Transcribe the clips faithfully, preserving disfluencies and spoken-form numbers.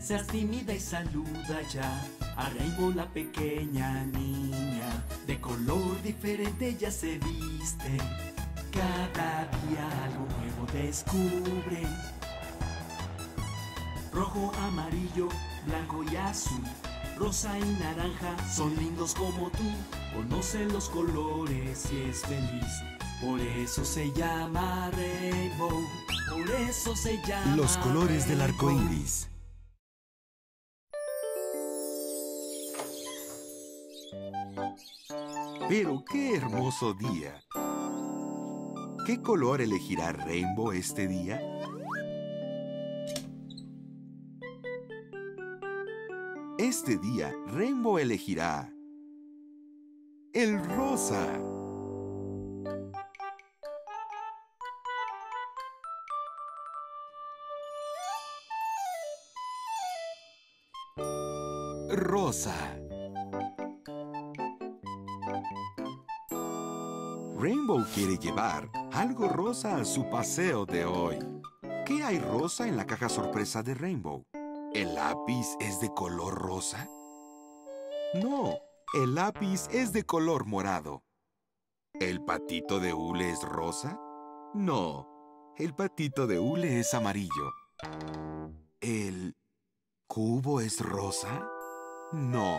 seas tímida y saluda ya a Rainbow, la pequeña niña. De color diferente ya se viste, cada día algo nuevo descubre. Rojo, amarillo, blanco y azul, rosa y naranja son lindos como tú. Conoce los colores y es feliz, por eso se llama Rainbow, por eso se llama los colores Rainbow. Del arco iris. Pero qué hermoso día. ¿Qué color elegirá Rainbow este día? Este día Rainbow elegirá el rosa. Rosa. Rainbow quiere llevar algo rosa a su paseo de hoy. ¿Qué hay rosa en la caja sorpresa de Rainbow? ¿El lápiz es de color rosa? No, el lápiz es de color morado. ¿El patito de hule es rosa? No, el patito de hule es amarillo. ¿El cubo es rosa? No,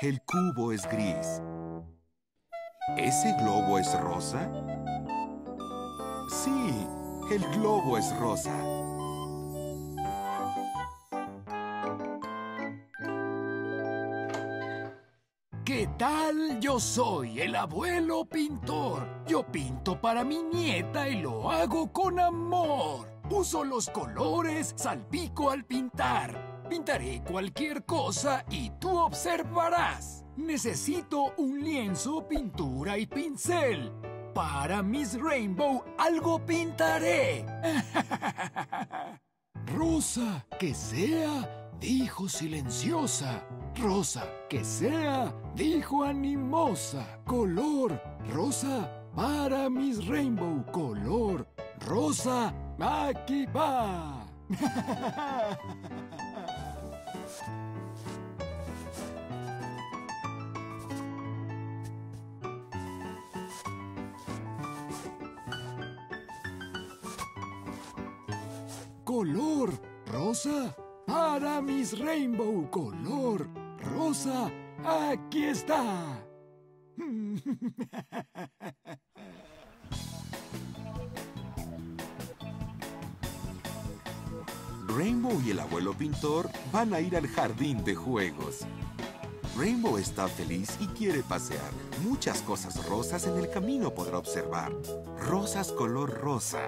el cubo es gris. ¿Ese globo es rosa? Sí, el globo es rosa. ¿Qué tal? Yo soy el abuelo pintor. Yo pinto para mi nieta y lo hago con amor. Uso los colores, salpico al pintar. Pintaré cualquier cosa y tú observarás. Necesito un lienzo, pintura y pincel. Para Miss Rainbow algo pintaré. Rosa, que sea, dijo silenciosa. Rosa, que sea, dijo animosa. Color, rosa, para Miss Rainbow. Color, rosa, aquí va. Color rosa para Miss Rainbow. Color rosa, aquí está. Rainbow y el abuelo pintor van a ir al jardín de juegos. Rainbow está feliz y quiere pasear. Muchas cosas rosas en el camino podrá observar. Rosas color rosa.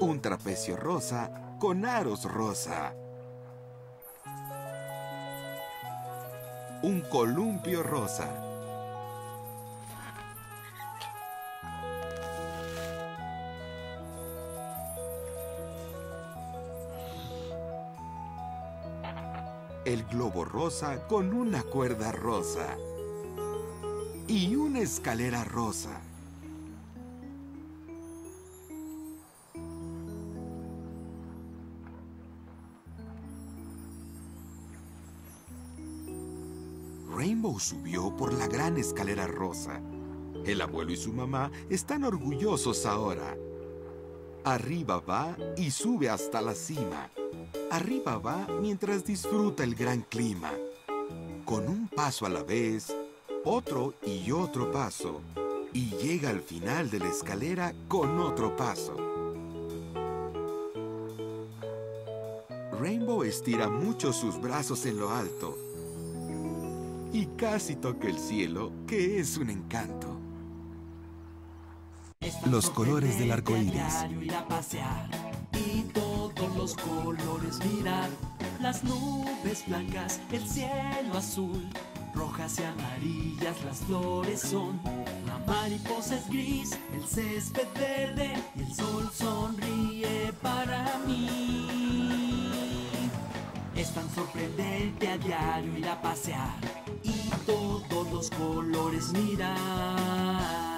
Un trapecio rosa con aros rosa. Un columpio rosa. El globo rosa con una cuerda rosa. Y una escalera rosa. Rainbow subió por la gran escalera rosa. El abuelo y su mamá están orgullosos ahora. Arriba va y sube hasta la cima. Arriba va mientras disfruta el gran clima. Con un paso a la vez, otro y otro paso. Y llega al final de la escalera con otro paso. Rainbow estira mucho sus brazos en lo alto. Y casi toca el cielo, que es un encanto. Los colores del arco iris. Los colores mirar, las nubes blancas, el cielo azul, rojas y amarillas las flores son, la mariposa es gris, el césped verde y el sol sonríe para mí. Es tan sorprendente a diario ir a pasear y todos los colores mirar.